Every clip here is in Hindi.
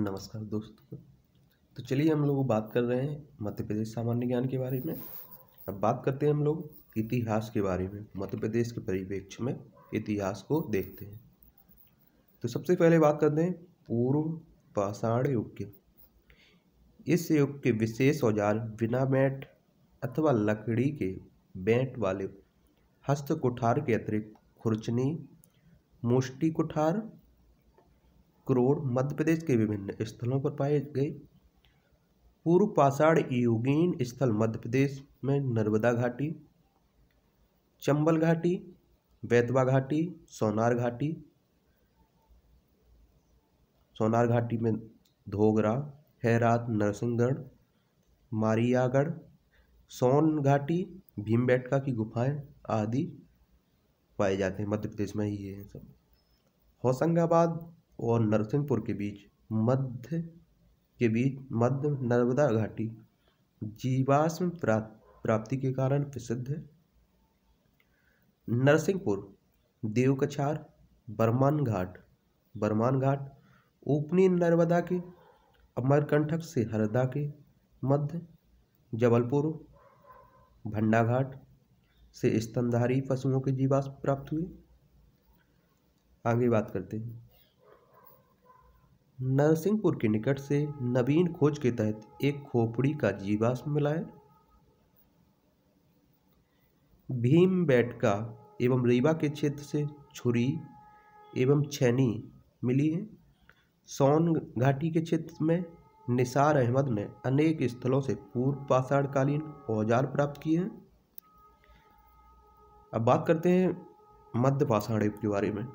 नमस्कार दोस्तों। तो चलिए हम लोग बात कर रहे हैं मध्य प्रदेश सामान्य ज्ञान के बारे में। अब बात करते हैं हम लोग इतिहास के बारे में। मध्य प्रदेश के परिप्रेक्ष्य में इतिहास को देखते हैं। तो सबसे पहले बात करते हैं पूर्व पाषाण युग के। इस युग के विशेष औजार बिना बैट अथवा लकड़ी के बैट वाले हस्त कुठार के अतिरिक्त खुरचनी, मुष्टि कुठार, क्रोड़ मध्य प्रदेश के विभिन्न स्थलों पर पाए गए। पूर्व पाषाण युगीन स्थल मध्य प्रदेश में नर्मदा घाटी, चंबल घाटी, बेतवा घाटी, सोनार घाटी, में धोगरा, हैरात, नरसिंहगढ़, मारियागढ़, सोन घाटी, भीमबेटका की गुफाएं आदि पाए जाते हैं। मध्य प्रदेश में ही है सब। होशंगाबाद और नरसिंहपुर के बीच मध्य नर्मदा घाटी जीवाश्म प्राप्ति के कारण प्रसिद्ध है। नरसिंहपुर, देवकछार, बरमान घाट, ऊपरी नर्मदा के अमरकंटक से हरदा के मध्य, जबलपुर, भंडा घाट से स्तनधारी पशुओं के जीवाश्म प्राप्त हुए। आगे बात करते हैं नरसिंहपुर के निकट से नवीन खोज के तहत एक खोपड़ी का जीवाश्म मिला है। भीमबेटका एवं रीवा के क्षेत्र से छुरी एवं छैनी मिली है। सोन घाटी के क्षेत्र में निसार अहमद ने अनेक स्थलों से पूर्व पाषाणकालीन औजार प्राप्त किए हैं। अब बात करते हैं मध्य पाषाण युग के बारे में।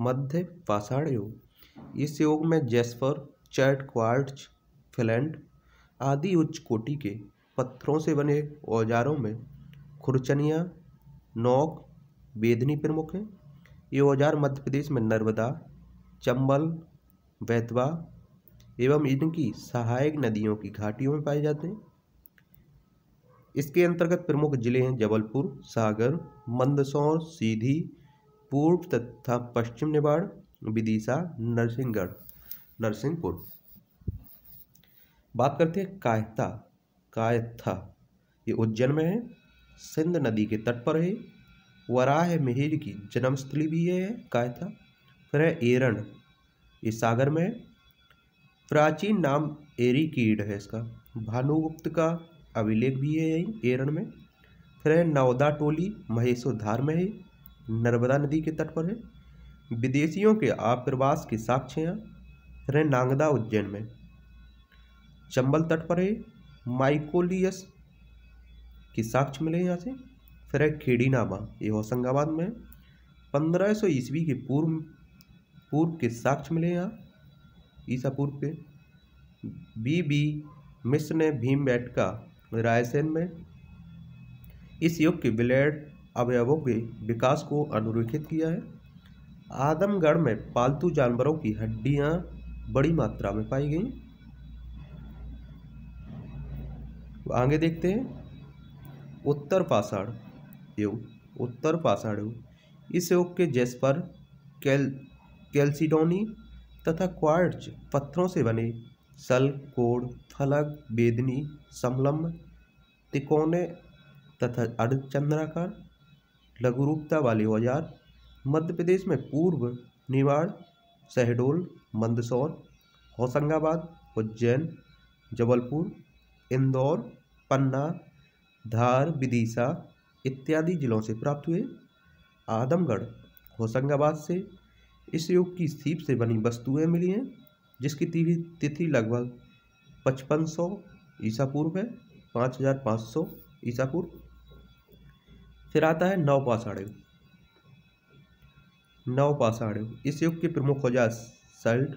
मध्य पाषाण युग, इस युग में जैस्पर, चैट, क्वार्ट्ज, फ्लेंट आदि उच्च कोटि के पत्थरों से बने औजारों में खुरचनिया, नोक, बेदनी प्रमुख हैं। ये औजार मध्य प्रदेश में नर्मदा, चंबल, बेतवा एवं इनकी सहायक नदियों की घाटियों में पाए जाते हैं। इसके अंतर्गत प्रमुख जिले हैं जबलपुर, सागर, मंदसौर, सीधी, पूर्व तथा पश्चिम निवाड़, विदिशा, नरसिंहगढ़, नरसिंहपुर। बात करते हैं कायथा, ये उज्जैन में है, सिंध नदी के तट पर है। वराह मिहिर की जन्मस्थली भी है कायथा। फिर है एरण, ये सागर में है। प्राचीन नाम एरीकीड है इसका। भानुगुप्त का अभिलेख भी है एरण में। फिर है नवदा टोली, महेश्वरधार में है, नर्मदा नदी के तट पर है। विदेशियों के आप्रवास के साक्ष्य हैं। नांगदा उज्जैन में, चंबल तट पर है। माइकोलियस के साक्ष्य मिले यहाँ से। फिर है खेड़ीनामा, ये होशंगाबाद में। 1500 ईस्वी के पूर्व के साक्ष्य मिले यहाँ, ईसा पूर्व के। बी मिश्र ने भीमबेटका, रायसेन में, इस युग के ब्लेड अवयवों के विकास को अनुरेखित किया है। आदमगढ़ में पालतू जानवरों की हड्डियां बड़ी मात्रा में पाई गई। आगे देखते हैं उत्तर पाषाण युग। इस युग के जैस्पर, कैल्सीडोनी तथा क्वार्ट्ज पत्थरों से बने सल, कोड़, फलक, बेदनी, समलम्ब, तिकोने तथा अर्धचंद्राकार लघुरूपता वाले औजार मध्य प्रदेश में पूर्व निवाड़, शहडोल, मंदसौर, होशंगाबाद, उज्जैन, जबलपुर, इंदौर, पन्ना, धार, विदिशा इत्यादि जिलों से प्राप्त हुए। आदमगढ़, होशंगाबाद से इस युग की सीप से बनी वस्तुएं मिली हैं, जिसकी तिथि लगभग 5500 ईसा पूर्व है, 5500 ईसा पूर्व। फिर आता है नवपाषाण युग। इस युग के प्रमुख औजार सल्ट,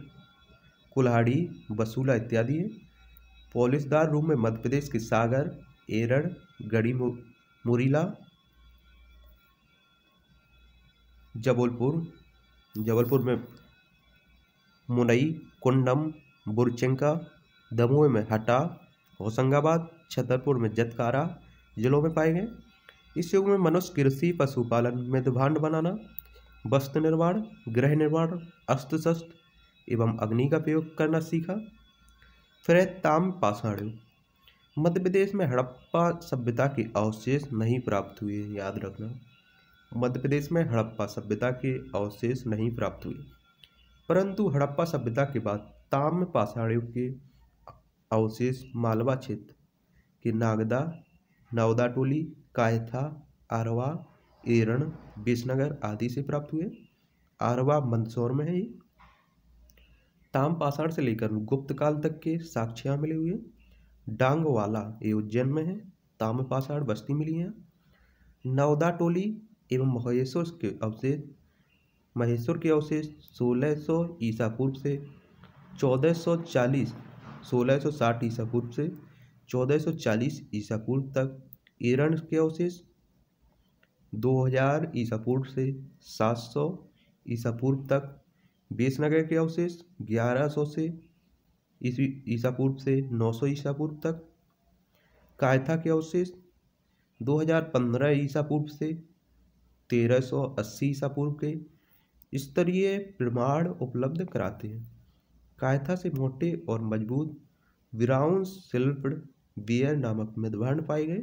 कुल्हाड़ी, बसूला इत्यादि है। पॉलिशदार रूप में मध्य प्रदेश के सागर, एरण, गढ़ी, मुरीला, जबलपुर में मुनई, कुंडम, बुरचेंका, दमोह में हटा, होशंगाबाद, छतरपुर में जतकारा जिलों में पाए गए। इस युग में मनुष्य कृषि, पशुपालन, मृदभांड बनाना, वस्त्र निर्माण, गृह निर्माण, अस्त्र शस्त्र एवं अग्नि का प्रयोग करना सीखा। फिर ताम पाषाण, मध्य प्रदेश में हड़प्पा सभ्यता के अवशेष नहीं प्राप्त हुए, याद रखना, मध्य प्रदेश में हड़प्पा सभ्यता के अवशेष नहीं प्राप्त हुए, परंतु हड़प्पा सभ्यता के बाद ताम्र पाषाण युग के अवशेष मालवा क्षेत्र के नागदा, नवदा टोली, कायथा, आरवा, एरण, बेसनगर आदि से प्राप्त हुए। आरवा मंदसौर में है ये। ताम्र पाषाण से लेकर गुप्त काल तक के साक्ष्यां मिले हुए। डांगवाला ये उज्जैन में है, ताम्र पाषाण बस्ती मिली है। नवदा टोली एवं महेश्वर के अवशेष 1600 ईसा पूर्व से 1660 ईसा पूर्व से 1440 ईसा पूर्व तक। एरण के अवशेष 2000 ईसा पूर्व से 700 ईसा पूर्व तक। बेसनगर के अवशेष 1100 से ईसा पूर्व से 900 ईसा पूर्व तक। कायथा के अवशेष 2015 ईसा पूर्व से 1380 ईसा पूर्व के स्तरीय प्रमाण उपलब्ध कराते हैं। कायथा से मोटे और मजबूत विराउन शिल्प बियर नामक मृदभांड पाए गए।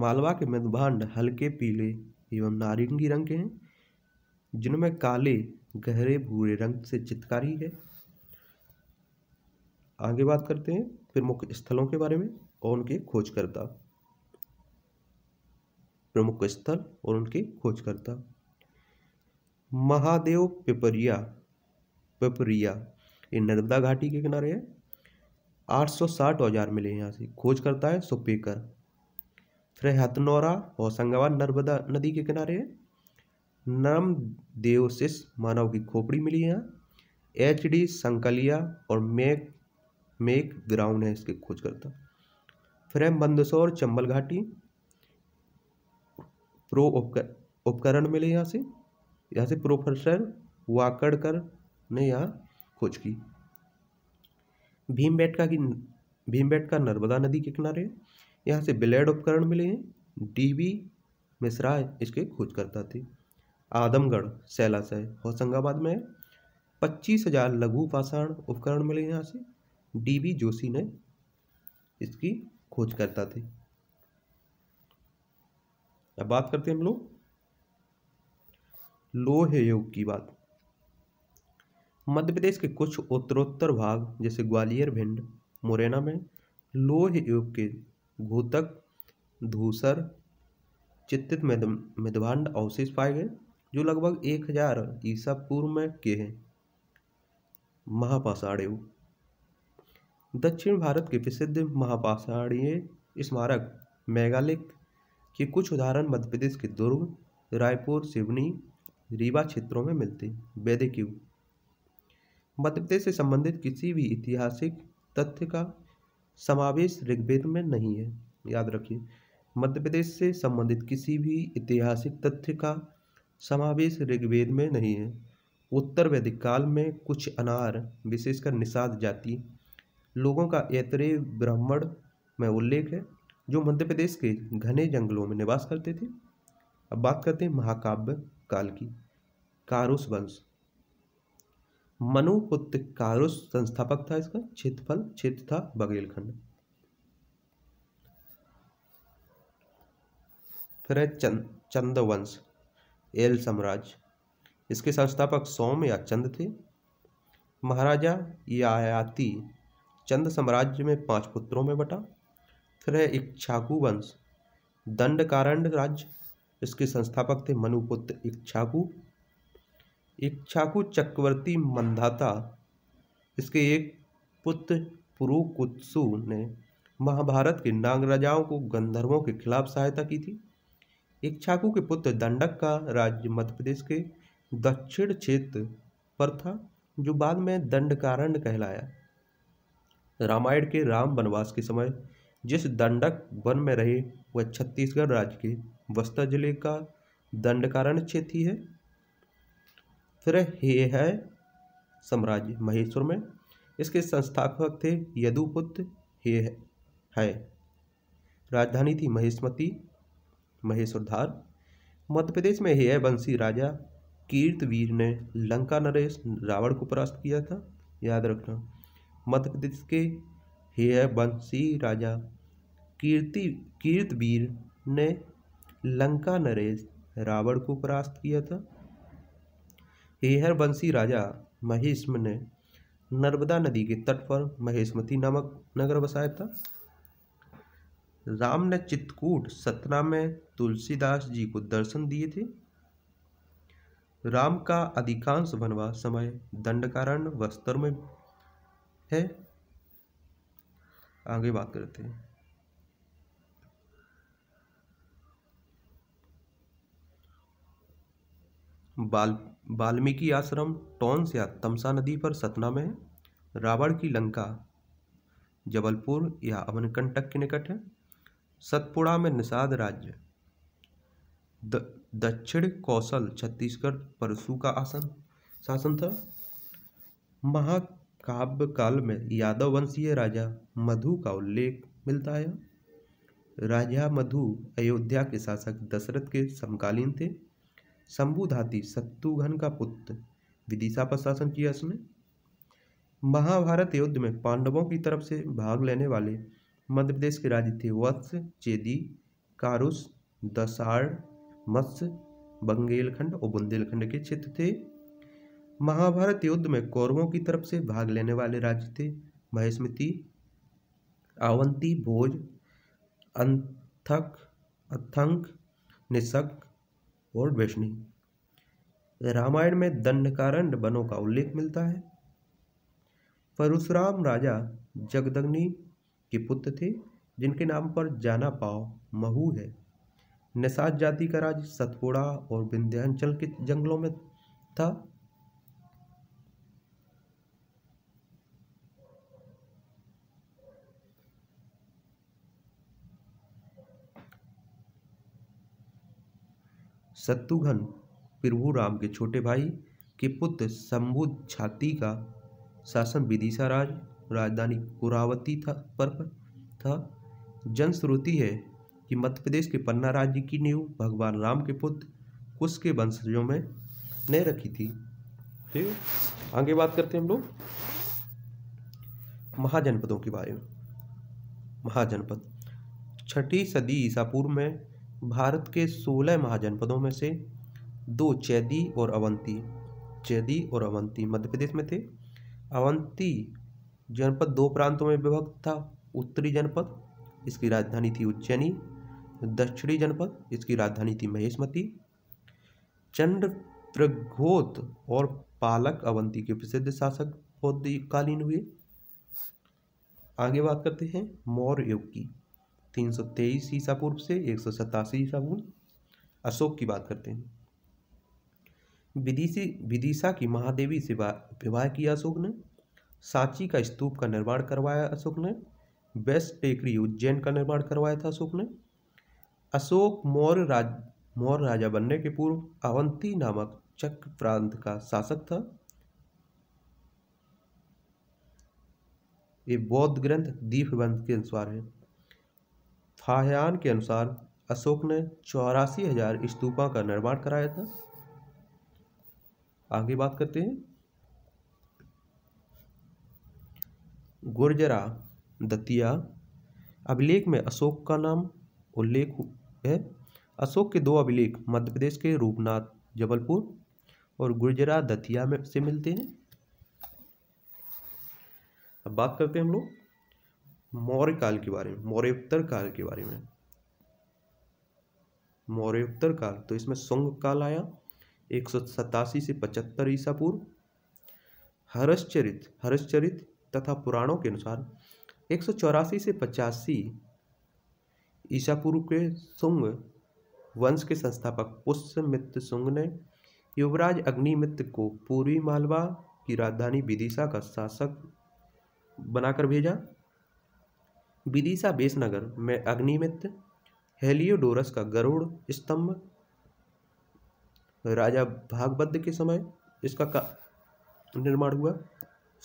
मालवा के मृदभांड हल्के पीले एवं नारंगी रंग के हैं, जिनमें काले, गहरे भूरे रंग से चित्रकारी है। आगे बात करते हैं प्रमुख स्थलों के बारे में और उनके खोजकर्ता। प्रमुख स्थल और उनके खोजकर्ता। महादेव पिपरिया ये नर्मदा घाटी के किनारे है। 860 औजार मिले हैं यहाँ से। खोजकर्ता है सुपेकर। फिर हथनौरा होशंगाबाद नर्मदा नदी के किनारे है। नर्मदेवशिश मानव की खोपड़ी मिली है यहाँ। HD संकलिया और मेक ग्राउंड है इसके खोजकर्ता। फिर है मंदसौर चंबल घाटी। उपकरण मिले यहाँ से प्रोफेसर वाकड़कर ने यहाँ खोज की। भीमबेटका नर्मदा नदी के किनारे, यहाँ से ब्लेड उपकरण मिले हैं। DB मिश्रा इसके खोजकर्ता थे। आदमगढ़ शैलाशय होशंगाबाद में 25,000 लघु पाषाण उपकरण मिले हैं यहाँ से। DB जोशी ने इसकी खोजकर्ता थे। अब बात करते हैं हम लोग लोहे युग की। बात मध्य प्रदेश के कुछ उत्तरोत्तर भाग जैसे ग्वालियर, भिंड, मुरैना में लोहे युग के घोतक, धूसर, चित्तित मृदभांड अवशेष पाए गए, जो लगभग 1000 ईसा पूर्व में के हैं। महापाषाण युग। दक्षिण भारत के प्रसिद्ध महापाषाणीय स्मारक मेगालिथ के कुछ उदाहरण मध्य प्रदेश के दुर्ग, रायपुर, सिवनी, रीवा क्षेत्रों में मिलते हैं। वैदिक युग। मध्य प्रदेश से संबंधित किसी भी ऐतिहासिक तथ्य का समावेश ऋग्वेद में नहीं है, याद रखिए। मध्य प्रदेश से संबंधित किसी भी ऐतिहासिक तथ्य का समावेश ऋग्वेद में नहीं है। उत्तर वैदिक काल में कुछ अनार, विशेषकर निषाद जाति लोगों का ऐतरेय ब्राह्मण में उल्लेख है, जो मध्य प्रदेश के घने जंगलों में निवास करते थे। अब बात करते हैं महाकाव्य काल की। कारुस वंश। मनुपुत्र कारुस संस्थापक था। इसका क्षेत्र था बघेलखंड। फिर है चंद वंश, एल साम्राज्य। इसके संस्थापक सोम या चंद थे। महाराजा यायाति चंद साम्राज्य में 5 पुत्रों में बटा। फिर है इक्ष्वाकु वंश, दंडकारण्य राज्य। इसके संस्थापक थे मनुपुत्र इक्ष्वाकु। इक्ष्वाकु चक्रवर्ती मंधाता इसके एक पुत्र पुरुकुत्सु ने महाभारत के नाग राजाओं को गंधर्वों के खिलाफ सहायता की थी। इक्ष्वाकु के पुत्र दंडक का राज्य मध्य प्रदेश के दक्षिण क्षेत्र पर था, जो बाद में दंडकारण्य कहलाया। रामायण के राम वनवास के समय जिस दंडक वन में रहे, वह छत्तीसगढ़ राज्य के बस्तर जिले का दंडकारण्य क्षेत्र ही है। फिर है साम्राज्य महेश्वर में। इसके संस्थापक थे यदुपुत्र है। राजधानी थी महेशमती, महेश्वरधार। मध्य प्रदेश में है वंशी राजा कीर्तवीर ने लंका नरेश रावण को परास्त किया था, याद रखना। मध्य प्रदेश के है वंशी राजा कीर्तवीर ने लंका नरेश रावण को परास्त किया था। हेहर वंशी राजा महेशम ने नर्मदा नदी के तट पर महेशमती नामक नगर बसाया था। राम ने चित्रकूट सतना में तुलसीदास जी को दर्शन दिए थे। राम का अधिकांश वनवास समय दंडकारण्य वस्त्र में है। आगे बात करते हैं। वाल्मीकि आश्रम टोंस या तमसा नदी पर सतना में है। रावण की लंका जबलपुर या अवनकंटक के निकट है। सतपुड़ा में निषाद राज्य। दक्षिण कौशल छत्तीसगढ़ पर परशु का शासन था। महाकाव्य काल में यादव वंशीय राजा मधु का उल्लेख मिलता है। राजा मधु अयोध्या के शासक दशरथ के समकालीन थे। शंभुधाती शत्रुघ्न का पुत्र विदिशा पर शासन किया उसने। महाभारत युद्ध में पांडवों की तरफ से भाग लेने वाले मध्य प्रदेश के राज्य थे वत्स, चेदी, कारुस, दसाड़, मत्स्य, बंगेलखंड और बुंदेलखंड के क्षेत्र थे। महाभारत युद्ध में कौरवों की तरफ से भाग लेने वाले राज्य थे महेशमती, आवंती, भोज, अंथक, अथंक, निशक और वैष्णी। रामायण में दंडकारण्य वनों का उल्लेख मिलता है। परशुराम राजा जगदग्नि के पुत्र थे जिनके नाम पर जाना पाव महू है। निषाद जाति का राज्य सतपुड़ा और विंध्याचल के जंगलों में था। शत्रुघ्न प्रभुराम के छोटे भाई के पुत्र शंभुधाती का शासन विदिशा राजधानी कुरावती पर था। जनश्रुति है कि मध्य प्रदेश के पन्ना राज्य की नींव भगवान राम के पुत्र कुश के वंशजों में ने रखी थी। ठीक है, आगे बात करते हैं हम लोग महाजनपदों के बारे में। महाजनपद छठी सदी ईसा पूर्व में भारत के 16 महाजनपदों में से दो चेदी और अवंती मध्य प्रदेश में थे। अवंती जनपद दो प्रांतों में विभक्त था। उत्तरी जनपद, इसकी राजधानी थी उज्जैनी। दक्षिणी जनपद, इसकी राजधानी थी महेशमती। चंद्रप्रघोत और पालक अवंती के प्रसिद्ध शासक मौर्यकालीन हुए। आगे बात करते हैं मौर्य युग की। 323 ईसा पूर्व से 187 ईसा पूर्व। अशोक की बात करते हैं। विदिशा की महादेवी से विवाह किया अशोक ने। सांची का स्तूप का निर्माण करवाया अशोक ने। वेस्ट टेकरी उज्जैन का निर्माण करवाया था अशोक ने। अशोक मौर्य राजा बनने के पूर्व अवंती नामक चक्र प्रांत का शासक था। ये बौद्ध ग्रंथ दीपवंत के अनुसार है। फाह्यान के अनुसार अशोक ने 84,000 स्तूपा का निर्माण कराया था। आगे बात करते हैं गुर्जरा दतिया। अभिलेख में अशोक का नाम उल्लेख है। अशोक के दो अभिलेख मध्य प्रदेश के रूपनाथ जबलपुर और गुर्जरा दतिया में से मिलते हैं। अब बात करते हैं हम लोग मौर्य काल के बारे में, मौर्योत्तर काल के बारे में। मौर्योत्तर काल तो इसमें शुंग काल आया 187 से 75 ईसा पूर्व। हर्षचरित तथा पुराणों के अनुसार 184 से 85 ईसा पूर्व के शुंग वंश के संस्थापक पुष्यमित्र शुंग ने युवराज अग्निमित्र को पूर्वी मालवा की राजधानी विदिशा का शासक बनाकर भेजा। विदिशा बेसनगर में अग्निमित्र, हेलियोडोरस का गरुड़ स्तंभ, राजा भागवत के समय इसका निर्माण हुआ।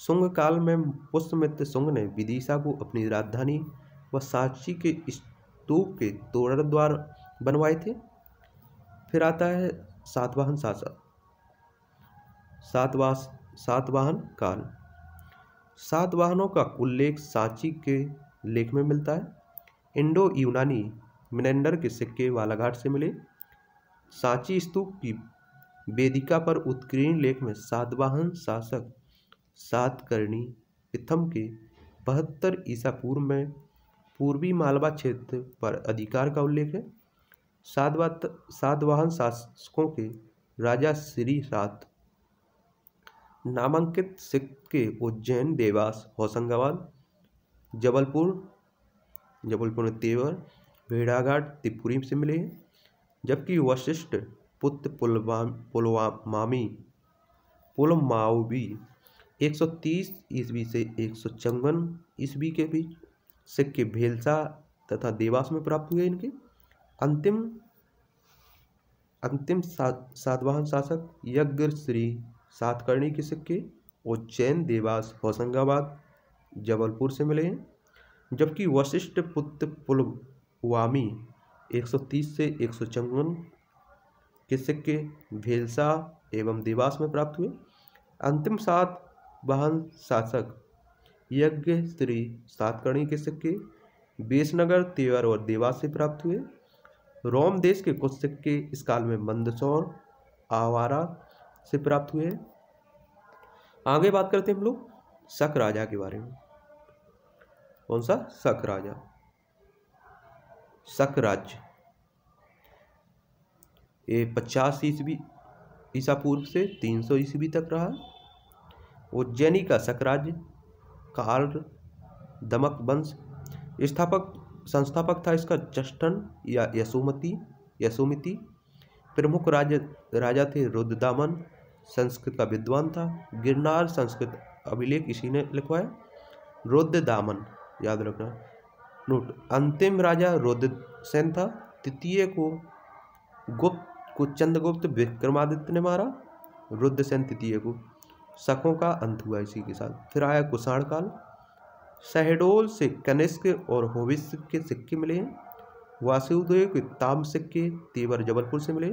शुंग काल में पुष्यमित्र शुंग ने विदिशा को अपनी राजधानी व सांची के स्तूप के तोरण द्वार बनवाए थे। फिर आता है सातवाहन शासक। सातवाहन काल। सातवाहनों का उल्लेख सांची के लेख में मिलता है। इंडो यूनानी मिनेंडर के सिक्के बालाघाट से मिले। सांची स्तूप की वेदिका पर उत्कीर्ण लेख में सातवाहन शासक सातकर्णी प्रथम के 72 ईसा पूर्व में पूर्वी मालवा क्षेत्र पर अधिकार का उल्लेख है। सातवाहन शासकों के राजा श्री सात नामांकित सिक्के उज्जैन, देवास, होशंगाबाद, जबलपुर में तेवर, भेड़ाघाट, त्रिपुरी से मिले हैं। जबकि वशिष्ठ पुत्र पुलमावी 130 ईस्वी से 154 ईस्वी के बीच सिक्के भेलसा तथा देवास में प्राप्त हुए। इनके अंतिम सातवाहन शासक यज्ञ श्री सातकर्णी के सिक्के उज्जैन, देवास, होशंगाबाद, जबलपुर से मिले हैं। जबकि वशिष्ठ पुत्र पुलवामी 130 से 154 के सिक्के भेलसा एवं देवास में प्राप्त हुए। अंतिम सातवाहन शासक यज्ञ श्री सातकर्णी के सिक्के बेसनगर, तेवर और देवास से प्राप्त हुए। रोम देश के कुछ सिक्के इस काल में मंदसौर, आवारा से प्राप्त हुए। आगे बात करते हैं हम लोग शक राजा के बारे में। कौन सा? शक राजा, शक राज्य। ये 50 ईसा पूर्व से 300 ईस्वी तक रहा। उज्जैनी का शक राज्य कार्ल दमक वंश संस्थापक था। इसका जष्टन या यशोमिति प्रमुख राजा थे। रुद्रदामन संस्कृत का विद्वान था। गिरनार संस्कृत अभिलेख इसी ने लिखवाया। रुद्रदामन याद रखना। नोट, अंतिम राजा रुद्रसेन था। तृतीय को चंद्रगुप्त विक्रमादित्य ने मारा। रुद्रसेन तृतीय को। शकों का अंत हुआ इसी के साथ। फिर आया कुषाण काल। शहडोल से कनिष्क और होविस के सिक्के मिले हैं। वासुदेव के ताम सिक्के तेवर, जबलपुर से मिले।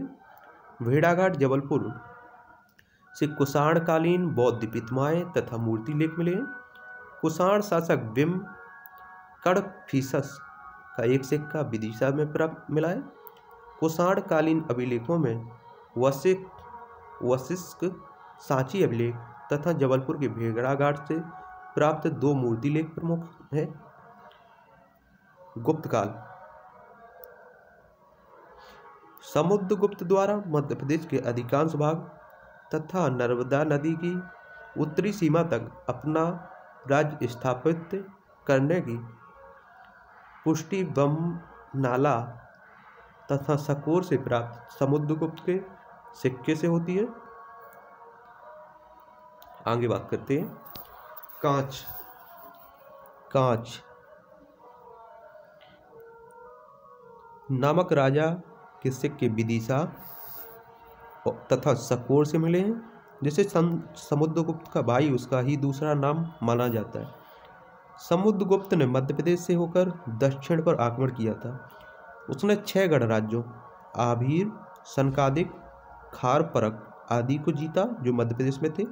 भेड़ाघाट, जबलपुर से कुषाणकालीन बौद्ध प्रतिमाएं तथा मूर्ति लेख मिले। कुषाण शासक बिम कडफीसस का एक सिक्का विदिशा में प्राप्त मिला है। कुषाणकालीन अभिलेखों में वशिष्क सांची अभिलेख तथा जबलपुर के भेड़ाघाट से प्राप्त दो मूर्ति लेख प्रमुख है। गुप्तकाल। समुद्रगुप्त द्वारा मध्य प्रदेश के अधिकांश भाग तथा नर्मदा नदी की उत्तरी सीमा तक अपना राज्य स्थापित करने की पुष्टि बमनाला तथा सकोर से प्राप्त समुद्रगुप्त के सिक्के से होती है। आगे बात करते हैं कांच नामक राजा के सिक्के विदिशा तथा सकोर से मिले हैं। जिसे समुद्रगुप्त का भाई उसका ही दूसरा नाम माना जाता है। समुद्रगुप्त ने मध्य प्रदेश से होकर दक्षिण पर आक्रमण किया था। उसने 6 गणराज्यों आभीर, सनकादिक, खारपरक आदि को जीता जो मध्य प्रदेश में थे।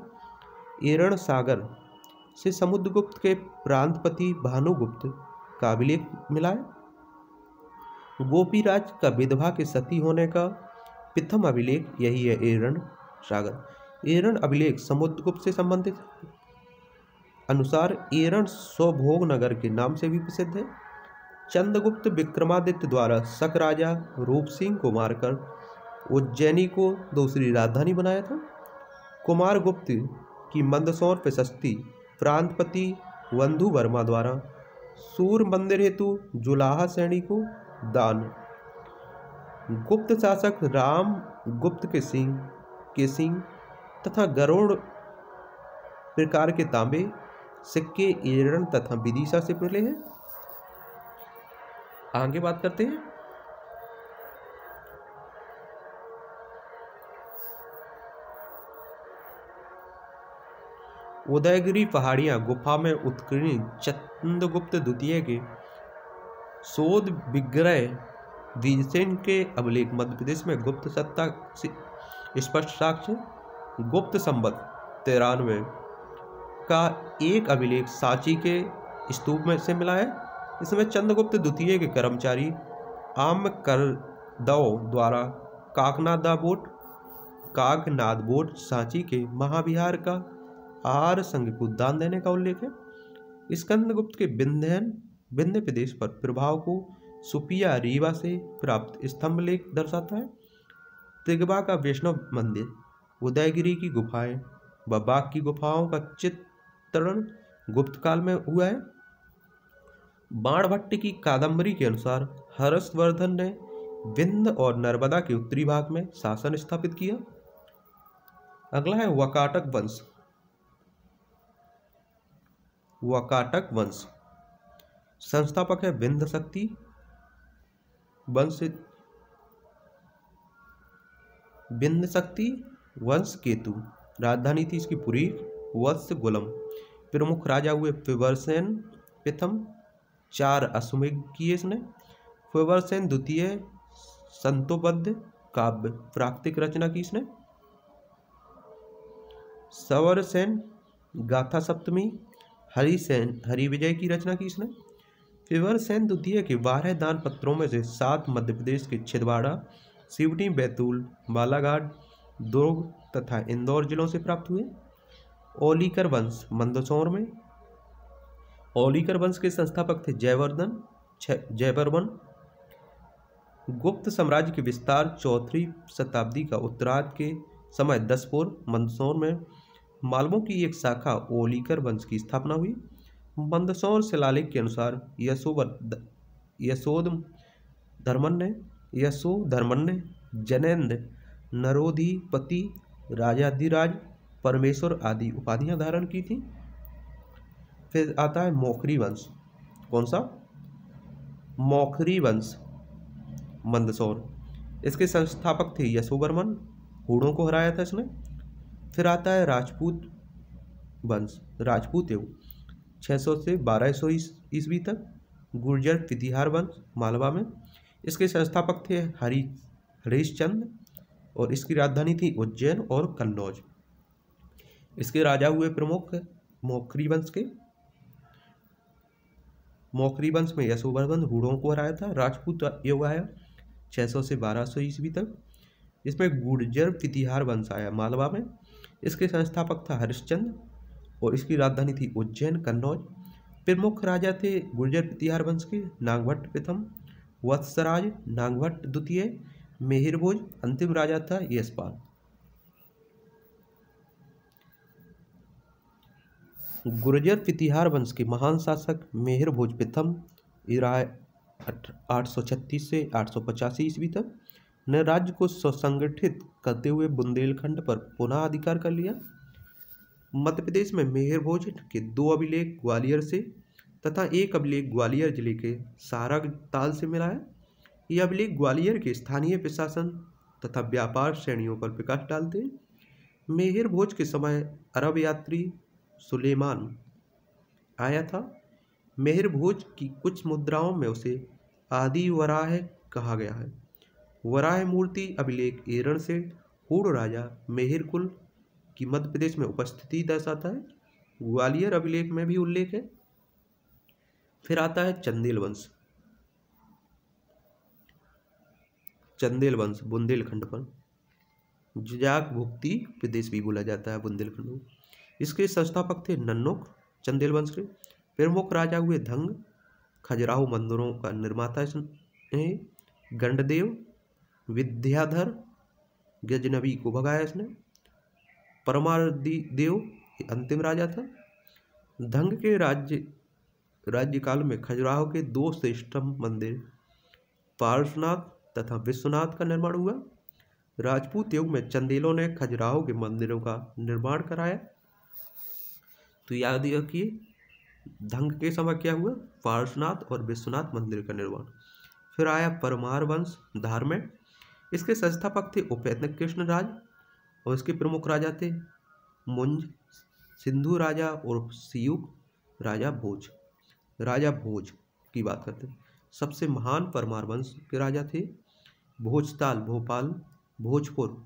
एरण सागर से समुद्रगुप्त के प्रांतपति भानुगुप्त का अभिलेख मिला है। गोपीराज का विधवा के सती होने का प्रथम अभिलेख यही है, एरण सागर। एरण अभिलेख समुद्रगुप्त से संबंधित अनुसार एरण सौभोग नगर के नाम से भी प्रसिद्ध है। चंद्रगुप्त विक्रमादित्य द्वारा शक राजा रूप सिंह को मारकर उज्जैनी को दूसरी राजधानी बनाया था। कुमार गुप्त की मंदसौर प्रशस्ति प्रांतपति बंधु वर्मा द्वारा सूर्य मंदिर हेतु जुलाहा सैनी को दान। गुप्त शासक राम गुप्त के सिंह तथा गरुड़ प्रकार के तांबे सिक्के एरण तथा विदिशा से मिले हैं। आगे बात करते हैं उदयगिरी पहाड़ियां। गुफा में उत्कीर्ण चंद्रगुप्त द्वितीय के शोध विग्रह दीनसेन के अभिलेख मध्य प्रदेश में गुप्त सत्ता स्पष्ट साक्ष्य गुप्त संबत 93 का एक अभिलेख सांची के स्तूप में से मिला है। इसमें चंद्रगुप्त द्वितीय के कर्मचारी आमकरदव द्वारा काकनाद बोट सांची के महाविहार का आहार संघ को दान देने का उल्लेख है। स्कंदगुप्त के विंध्य प्रदेश पर प्रभाव को सुपिया रीवा से प्राप्त स्तंभ लेख दर्शाता है। तिगवा का वैष्णव मंदिर, उदयगिरी की गुफाएं व बाग की गुफाओं का चित्रण गुप्त काल में हुआ है। बाणभट्ट की कादम्बरी के अनुसार हर्षवर्धन ने विंध्य और नर्मदा के उत्तरी भाग में शासन स्थापित किया। अगला है वाकाटक वंश। संस्थापक है विंध्य शक्ति वंश। विंध्य शक्ति वंश केतु, राजधानी थी इसकी पुरी। वत्स गुलम, प्रमुख राजा हुए फिवरसेन प्रथम, 4 अश्वमेघ किए इसने। फिवरसेन द्वितीय संतोबद्ध काव्य प्राकृतिक रचना की इसने। सवरसेन गाथा सप्तमी, हरिसेन हरिविजय की रचना की इसने। फिवरसेन द्वितीय के 12 दान पत्रों में से 7 मध्य प्रदेश के छिंदवाड़ा, सिवनी, बैतूल, बालाघाट, दुर्ग तथा इंदौर जिलों से प्राप्त हुए। ओलीकर वंश मंदसौर में। ओलीकर वंश के संस्थापक थे जयवर्धन। गुप्त साम्राज्य के विस्तार 4वीं शताब्दी का उत्तरार्ध के समय दसपुर मंदसौर में मालवों की एक शाखा ओलीकर वंश की स्थापना हुई। मंदसौर शिलालेख के अनुसार यशोधर्मन ने जनेन्द्र नरोधिपति, राजाधिराज, परमेश्वर आदि उपाधियां धारण की थी। फिर आता है मौखरी वंश। कौन सा? मौखरी वंश मंदसौर। इसके संस्थापक थे यशोवर्मन, हुड़ों को हराया था इसने। फिर आता है राजपूत वंश। राजपूत एवं 600 से 1200 ईस्वी तक। गुर्जर प्रतिहार वंश मालवा में। इसके संस्थापक थे हरीशचंद्र और इसकी राजधानी थी उज्जैन और कन्नौज। इसके राजा हुए प्रमुख मौखरी वंश के। मौखरी वंश में यशोवर्धन हुड़ों को हराया था। राजपूत युग आया 600 से 1200 ईस्वी तक। इसमें गुर्जर प्रतिहार वंश आया मालवा में। इसके संस्थापक था हरिश्चंद्र और इसकी राजधानी थी उज्जैन कन्नौज। प्रमुख राजा थे गुर्जर प्रतिहार वंश के नागभट्ट प्रथम, वत्सराज, नागभट्ट द्वितीय, मेहिरभोज। अंतिम राजा था यशपाल। गुर्जर प्रतिहार वंश के महान शासक मेहिरभोज प्रथम 836 से 885 ईस्वी तक ने राज्य को सुसंगठित करते हुए बुंदेलखंड पर पुनः अधिकार कर लिया। मध्य प्रदेश में मेहिरभोज के 2 अभिलेख ग्वालियर से तथा 1 अभिलेख ग्वालियर जिले के सारग ताल से मिला है। यह अभिलेख ग्वालियर के स्थानीय प्रशासन तथा व्यापार श्रेणियों पर प्रकाश डालते हैं। मेहिरभोज के समय अरब यात्री सुलेमान आया था। मेहिरभोज की कुछ मुद्राओं में उसे आदि वराह कहा गया है। वराह मूर्ति अभिलेख एरण से हुड़ राजा मेहिरकुल की मध्य प्रदेश में उपस्थिति दर्शाता है। ग्वालियर अभिलेख में भी उल्लेख है। फिर आता है चंदेल वंश। चंदेल वंश बुंदेलखंड पर, जाग भुक्ति प्रदेश भी बोला जाता है बुंदेलखंड को। इसके संस्थापक थे नन्नोक। चंदेल वंश के प्रमुख राजा हुए धंग। खजुराहो मंदिरों का निर्माता है गंडदेव। विद्याधर गजनवी को भगाया इसने। परमार्दी देव अंतिम राजा था। धंग के राज्यकाल में खजुराहो के 2 श्रेष्ठतम मंदिर पार्श्वनाथ तथा विश्वनाथ का निर्माण हुआ। राजपूत युग में चंदेलों ने खजुराहो के मंदिरों का निर्माण कराया। तो याद रखिए धंग के समय क्या हुआ, पार्श्वनाथ और विश्वनाथ मंदिर का निर्माण। फिर आया परमार वंश धार में। इसके संस्थापक थे उपेन्द्र कृष्ण राज और इसके प्रमुख राजा थे मुंज, सिंधु राजा और सियुक राजा भोज। राजा भोज की बात करते हैं। सबसे महान परमार वंश के राजा थे। भोजताल भोपाल, भोजपुर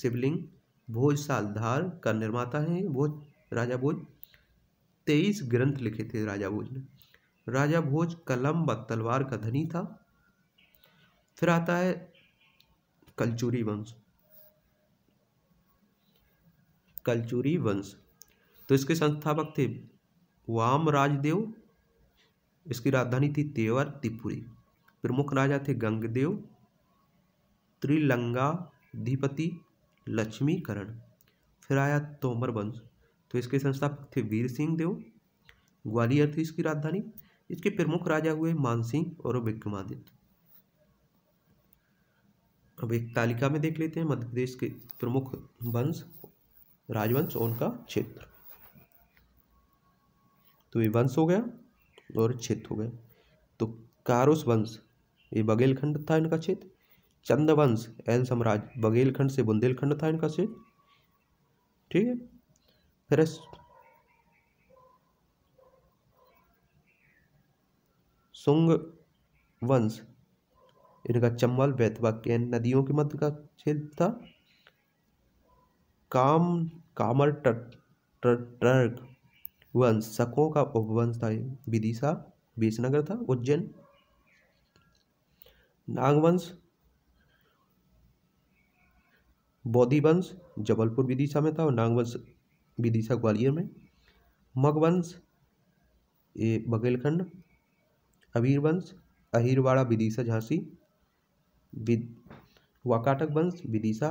शिवलिंग, भोजसाल धार का निर्माता है भोज राजा भोज। 23 ग्रंथ लिखे थे राजा भोज ने। राजा भोज कलम व तलवार का धनी था। फिर आता है कलचुरी वंश। कलचुरी वंश तो इसके संस्थापक थे वाम राजदेव। इसकी राजधानी थी तेवर त्रिपुरी। प्रमुख राजा थे गंगदेव, त्रिलंगाधिपति, लक्ष्मीकरण। फिर आया तोमर वंश, तो इसके संस्थापक थे वीर सिंह देव। ग्वालियर थी इसकी राजधानी। इसके प्रमुख राजा हुए मानसिंह और विक्रमादित्य। अब एक तालिका में देख लेते हैं मध्य प्रदेश के प्रमुख वंश, राजवंश और उनका क्षेत्र। तो ये वंश हो गया और क्षेत्र हो गया। तो कारुस वंश, ये बघेलखंड था इनका क्षेत्र। चंदवंश एल साम्राज्य, बघेलखंड से बुंदेलखंड था इनका क्षेत्र। ठीक है, फिर शुंग वंश, इनका चंबल बेतवा कैन नदियों के मध्य का क्षेत्र था। कामर टर्क वंश, शकों का उपवंश था। विदिशा बेसनगर था, उज्जैन। नागवंश, बौद्धि वंश जबलपुर विदिशा में था और नागवंश विदिशा ग्वालियर में। मगवंश ये बघेलखंड। अबीर वंश अहिरवाड़ा विदिशा झांसी। वाकाटक वंश विदिशा,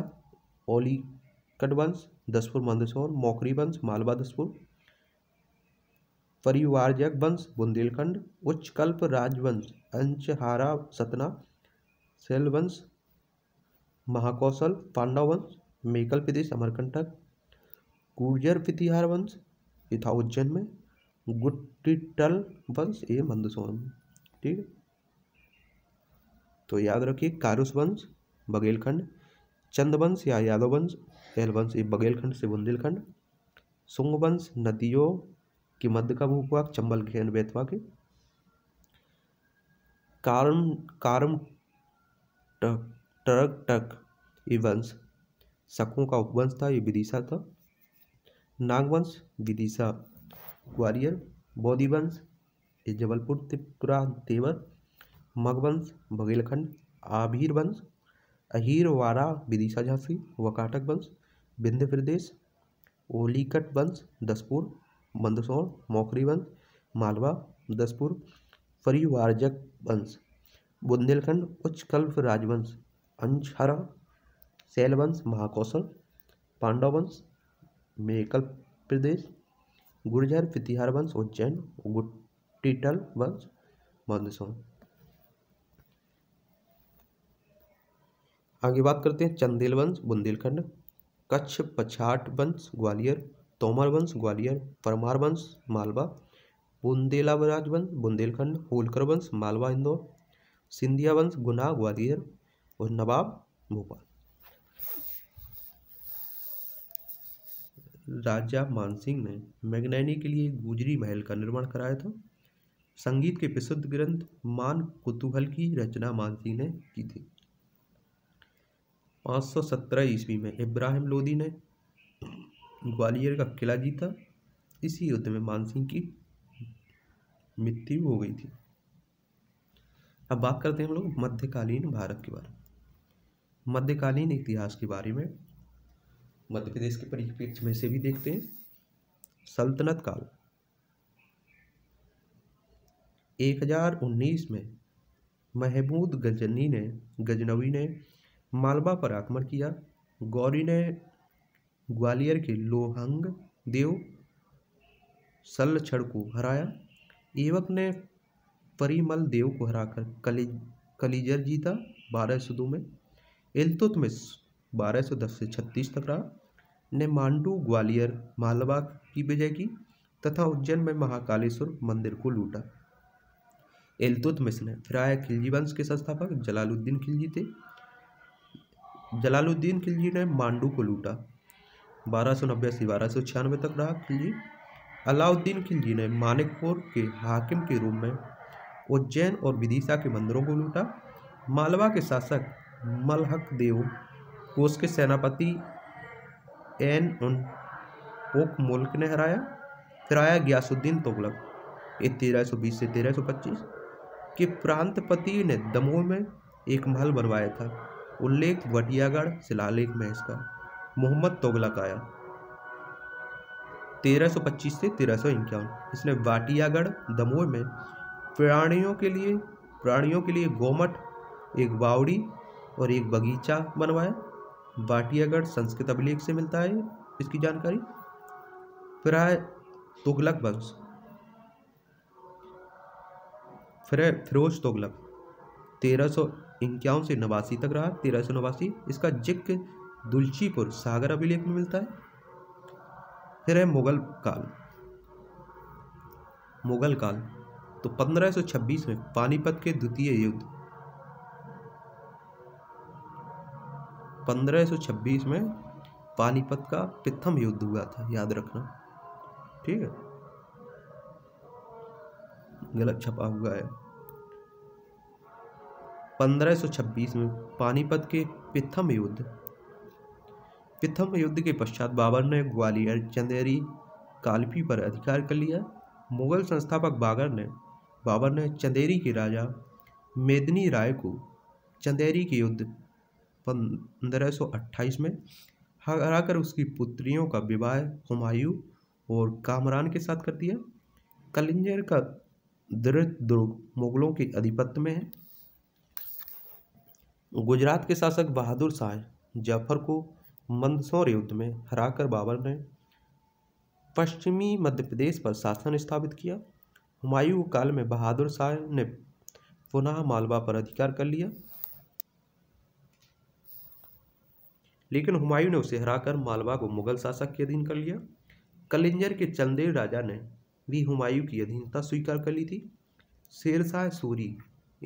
ओलीकट वंश दसपुर मंदसौर। मौखरी वंश मालवा दसपुर। परिवारजक वंश बुंदेलखंड। उच्चकल्प राजवंश अंचहारा सतना। सेल वंश महाकौशल, पांडव वंश। मेकल प्रदेश अमरकंटक। गुर्जर प्रतिहार वंश ये था उज्जैन में। गुट्टिटल वंश ये मंदसौर में। ठीक है, तो याद रखिए कारुस वंश बघेलखंड, चंदवंश या यादव वंश, एल वंश ये बघेलखंड से बुंदेलखंड। शुंग वंश नदियों के मध्य का भूभाग, चंबल घेन बेतवा के। कारम टर्क ये वंश शकों का उपवंश था, ये विदिशा था। नागवंश विदिशा ग्वालियर। बौद्धि वंश ये जबलपुर त्रिपुरा तेवर। मगवंश बघेलखंड। आभीर वंश अहिरवाड़ा विदिशा झांसी। वाकाटक वंश विंध्य प्रदेश। ओलीकट वंश दसपुर मंदसौर। मौखरी वंश मालवा दसपुर। परिवारजक वंश बुंदेलखंड। उच्चकल्प राजवंश अंशहरा। शैल वंश महाकौशल, पांडव वंश मेकल प्रदेश। गुर्जर प्रतिहार वंश उज्जैन। गुट्टिटल वंश मंदसौर। आगे बात करते हैं चंदेल वंश बुंदेलखंड। कच्छ पछाट वंश ग्वालियर। तोमर वंश ग्वालियर। परमार वंश मालवा। बुंदेलावराज वंश बुंदेलखंड। होलकर वंश मालवा इंदौर। सिंधिया वंश गुना ग्वालियर और नवाब भोपाल। राजा मानसिंह ने मैगनैनी के लिए गुजरी महल का निर्माण कराया था। संगीत के प्रसिद्ध ग्रंथ मान कुतूहल की रचना मानसिंह ने की थी। 517 ईस्वी में इब्राहिम लोदी ने ग्वालियर का किला जीता। इसी युद्ध में मानसिंह की मृत्यु हो गई थी। अब बात करते हैं हम लोग मध्यकालीन भारत के बारे में, मध्यकालीन इतिहास के बारे में। मध्य प्रदेश के परिप्रेक्ष्य में से भी देखते हैं। सल्तनत काल 1019 में महमूद गजनवी ने मालवा पर आक्रमण किया। गौरी ने ग्वालियर के लोहंग देव सल्लछड़ को हराया। एवक ने परिमल देव को हराकर कलिजर जीता 1202 में। इल्तुतमिश 1210 से 36 तक रहा, ने मांडू ग्वालियर मालवा की विजय की तथा उज्जैन में महाकालेश्वर मंदिर को लूटा। इल्तुतमिश ने फिर आया खिलजी वंश के संस्थापक जलालुद्दीन खिलजी थे। जलालुद्दीन खिलजी ने मांडू को लूटा 1290 से 1296 तक रहा खिलजी। अलाउद्दीन खिलजी ने मानिकपुर के हाकिम के रूप में उज्जैन और विदिशा के मंदिरों को लूटा। मालवा के शासक मलहक देव को उसके सेनापति एन उन ओक मुल्क ने हराया। फिर आया गयासुद्दीन तुगलक। 1320 से 1325 के प्रांतपति ने दमोह में एक महल बनवाया था। उल्लेख वटियागढ़ शिलालेख में इसका। मोहम्मद तुगलक आया 1325 से 1351। इसने वाटियागढ़ दमोह में प्राणियों के लिए गोमठ, एक बावड़ी और एक बगीचा बनवाया। वाटियागढ़ संस्कृत अभिलेख से मिलता है इसकी जानकारी। फिर है तुगलक वंश। फिर फिरोज तुगलक 1351 से 89 तक रहा। 1389 इसका जिक्र दुलचीपुर सागर अभिलेख में मिलता है। फिर है मुगल काल। मुगल काल तो 1526 में पानीपत के द्वितीय युद्ध 1526 में पानीपत का प्रथम युद्ध हुआ था, याद रखना, ठीक है, गलत छपा हुआ है। 1526 में पानीपत के प्रथम युद्ध के पश्चात बाबर ने ग्वालियर, चंदेरी, कालपी पर अधिकार कर लिया। मुगल संस्थापक बाबर ने चंदेरी के राजा मेदिनी राय को चंदेरी के युद्ध 1528 में हराकर उसकी पुत्रियों का विवाह हुमायूं और कामरान के साथ कर दिया। कलिंजर का दृढ़ दुर्ग मुगलों के आधिपत्य में है। गुजरात के शासक बहादुर शाह जफर को मंदसौर युद्ध में हराकर बाबर ने पश्चिमी मध्य प्रदेश पर शासन स्थापित किया। हुमायूं काल में बहादुर शाह ने पुनः मालवा पर अधिकार कर लिया, लेकिन हुमायूं ने उसे हराकर मालवा को मुगल शासक के अधीन कर लिया। कलिंजर के चंदेल राजा ने भी हुमायूं की अधीनता स्वीकार कर ली थी। शेरशाह सूरी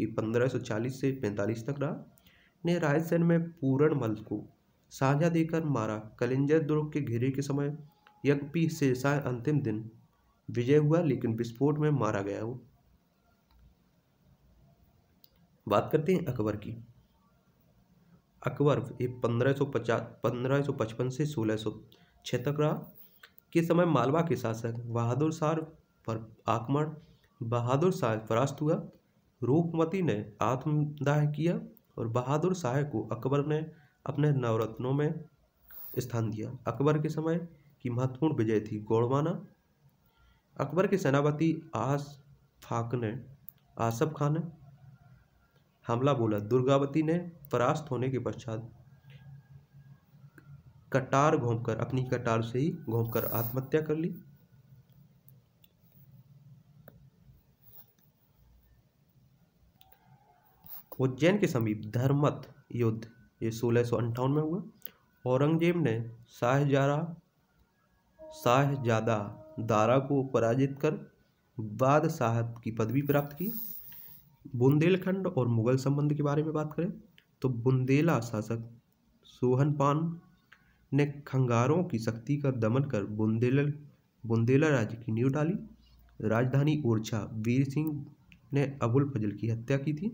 1540 से 45 तक रहा ने रायसेन में पूरणमल को साझा देकर मारा। कलिंजर दुर्ग के घेरे के समय यद्यपि शेरशाह अंतिम दिन विजय हुआ, लेकिन विस्फोट में मारा गया। वो बात करते हैं अकबर की। अकबर 1555 से 1606 तक रहा के समय मालवा के शासक बहादुर शाह पर आक्रमण। बहादुर शाह परास्त हुआ। रूपमती ने आत्मदाह किया और बहादुर शाह को अकबर ने अपने नवरत्नों में स्थान दिया। अकबर के समय की महत्वपूर्ण विजय थी गोड़वाना। अकबर के सेनापति आसफ खान ने हमला बोला। दुर्गावती ने परास्त होने के पश्चात अपनी कटार से ही घोंपकर आत्महत्या कर ली। उज्जैन के समीप धर्मत युद्ध ये 1658 में हुआ। औरंगजेब ने शाहजादा दारा को पराजित कर बादशाह की पदवी प्राप्त की। बुंदेलखंड और मुगल संबंध के बारे में बात करें तो बुंदेला शासक सोहनपान ने खंगारों की शक्ति का दमन कर बुंदेला राज्य की नींव डाली। राजधानी ओरछा वीर सिंह ने अबुल फजल की हत्या की थी।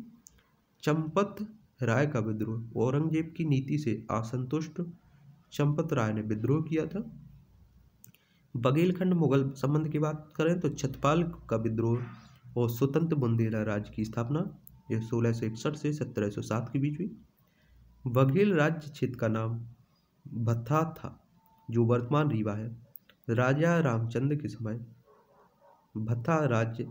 चंपत राय का विद्रोह। औरंगजेब की नीति से असंतुष्ट चंपत राय ने विद्रोह किया था। बघेलखंड मुगल संबंध की बात करें तो छतपाल का विद्रोह और स्वतंत्र बुंदेला राज्य की स्थापना ये 1661 से 1707 के बीच हुई। बघेल राज्य क्षेत्र का नाम भत्था था, जो वर्तमान रीवा है। राजा रामचंद्र के समय भत्था राज्य